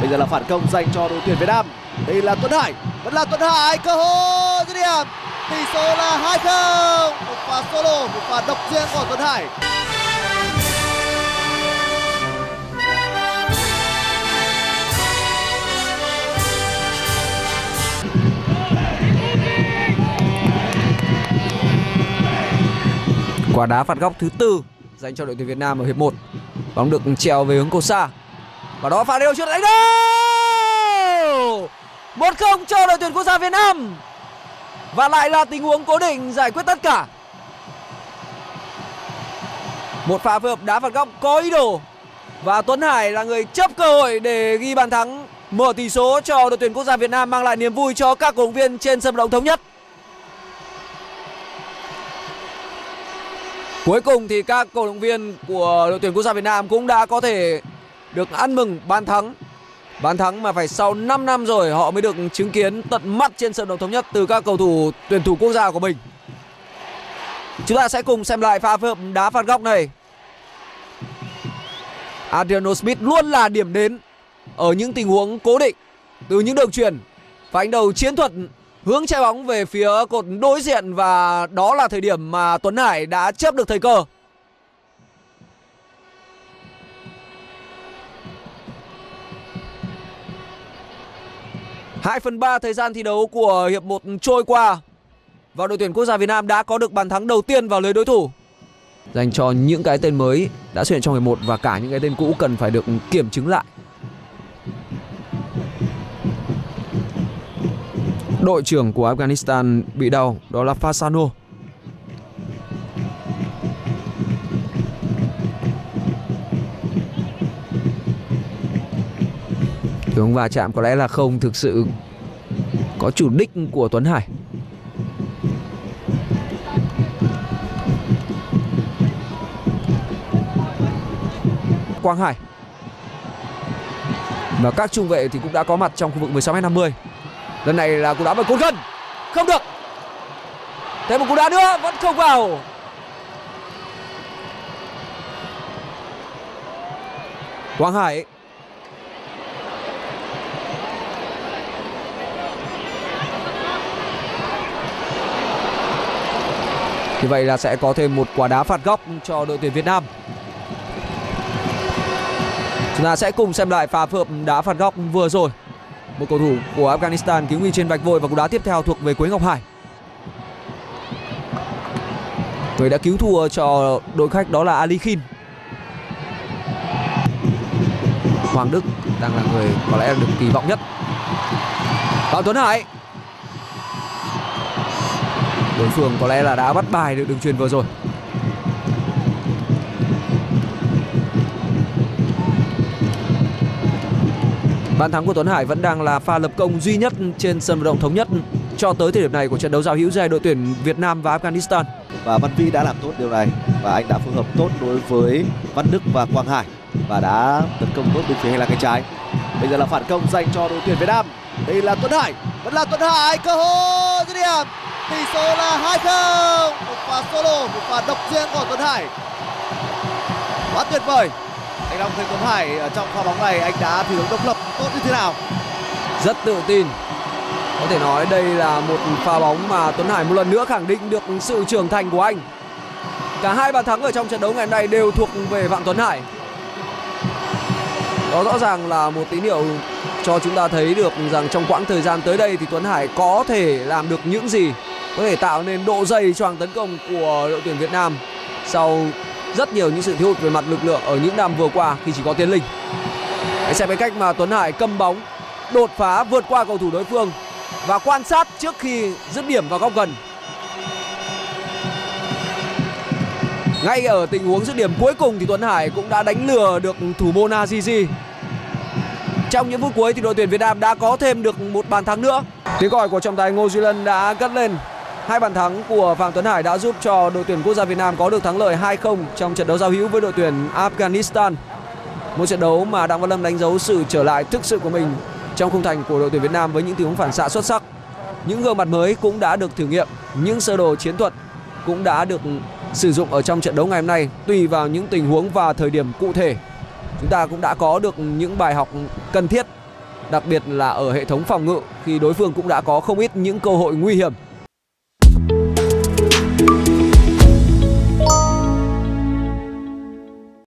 Bây giờ là phản công dành cho đội tuyển Việt Nam. Đây là Tuấn Hải, vẫn là Tuấn Hải, cơ hội dứt điểm. Tỷ số là 2-0. Một pha solo, một pha độc riêng của Tuấn Hải. Quả đá phạt góc thứ tư dành cho đội tuyển Việt Nam ở hiệp 1. Bóng được treo về hướng Cosa. Và đó pha điều chuyền đánh đâu. 1-0 cho đội tuyển quốc gia Việt Nam. Và lại là tình huống cố định giải quyết tất cả. Một pha phối hợp đá phạt góc có ý đồ. Và Tuấn Hải là người chấp cơ hội để ghi bàn thắng, mở tỷ số cho đội tuyển quốc gia Việt Nam, mang lại niềm vui cho các cổ động viên trên sân vận động Thống Nhất. Cuối cùng thì các cổ động viên của đội tuyển quốc gia Việt Nam cũng đã có thể được ăn mừng bàn thắng. Bàn thắng mà phải sau 5 năm rồi họ mới được chứng kiến tận mắt trên sân vận động Thống Nhất từ các cầu thủ tuyển thủ quốc gia của mình. Chúng ta sẽ cùng xem lại pha phối hợp đá phạt góc này. Adriel Smith luôn là điểm đến ở những tình huống cố định từ những đường chuyền và đánh đầu chiến thuật hướng trái bóng về phía cột đối diện, và đó là thời điểm mà Tuấn Hải đã chớp được thời cơ. Hai phần ba thời gian thi đấu của hiệp 1 trôi qua và đội tuyển quốc gia Việt Nam đã có được bàn thắng đầu tiên vào lưới đối thủ. Dành cho những cái tên mới đã xuất hiện trong hiệp 1 và cả những cái tên cũ cần phải được kiểm chứng lại. Đội trưởng của Afghanistan bị đau, đó là Fasano. Hướng va chạm có lẽ là không thực sự có chủ đích của Tuấn Hải. Quang Hải và các trung vệ thì cũng đã có mặt trong khu vực 16m50. Lần này là cú đá một cú gần, không được. Thêm một cú đá nữa vẫn không vào. Quang Hải. Như vậy là sẽ có thêm một quả đá phạt góc cho đội tuyển Việt Nam. Chúng ta sẽ cùng xem lại pha phối hợp đá phạt góc vừa rồi. Một cầu thủ của Afghanistan cứu nguy trên vạch vội, và cú đá tiếp theo thuộc về Quế Ngọc Hải, người đã cứu thua cho đội khách, đó là Ali Khin. Hoàng Đức đang là người có lẽ được kỳ vọng nhất. Phạm Tuấn Hải. Đối phương có lẽ là đã bắt bài được đường chuyền vừa rồi. Bàn thắng của Tuấn Hải vẫn đang là pha lập công duy nhất trên sân vận động Thống Nhất cho tới thời điểm này của trận đấu giao hữu giữa đội tuyển Việt Nam và Afghanistan. Và Văn Vĩ đã làm tốt điều này, và anh đã phối hợp tốt đối với Văn Đức và Quang Hải, và đã tấn công tốt bên phía hành lang cánh trái. Bây giờ là phản công dành cho đội tuyển Việt Nam. Đây là Tuấn Hải, vẫn là Tuấn Hải, cơ hội dứt điểm. Tỷ số là 2-0. Một pha solo, một pha độc riêng của Tuấn Hải. Quá tuyệt vời. Anh Long thấy Tuấn Hải ở trong pha bóng này anh đã thi đấu độc lập tốt như thế nào. Rất tự tin. Có thể nói đây là một pha bóng mà Tuấn Hải một lần nữa khẳng định được sự trưởng thành của anh. Cả hai bàn thắng ở trong trận đấu ngày hôm nay đều thuộc về Phạm Tuấn Hải. Đó rõ ràng là một tín hiệu cho chúng ta thấy được rằng trong quãng thời gian tới đây thì Tuấn Hải có thể làm được những gì, có thể tạo nên độ dày cho hàng tấn công của đội tuyển Việt Nam sau rất nhiều những sự thiếu hụt về mặt lực lượng ở những năm vừa qua khi chỉ có Tiến Linh. Hãy xem cái cách mà Tuấn Hải cầm bóng, đột phá vượt qua cầu thủ đối phương và quan sát trước khi dứt điểm vào góc gần. Ngay ở tình huống dứt điểm cuối cùng thì Tuấn Hải cũng đã đánh lừa được thủ môn Azizi. Trong những phút cuối thì đội tuyển Việt Nam đã có thêm được một bàn thắng nữa. Tiếng gọi của trọng tài Ngô Duy Lân đã cất lên. Hai bàn thắng của Phạm Tuấn Hải đã giúp cho đội tuyển quốc gia Việt Nam có được thắng lợi 2-0 trong trận đấu giao hữu với đội tuyển Afghanistan. Một trận đấu mà Đặng Văn Lâm đánh dấu sự trở lại thực sự của mình trong khung thành của đội tuyển Việt Nam với những tình huống phản xạ xuất sắc. Những gương mặt mới cũng đã được thử nghiệm, những sơ đồ chiến thuật cũng đã được sử dụng ở trong trận đấu ngày hôm nay tùy vào những tình huống và thời điểm cụ thể. Chúng ta cũng đã có được những bài học cần thiết đặc biệt là ở hệ thống phòng ngự, khi đối phương cũng đã có không ít những cơ hội nguy hiểm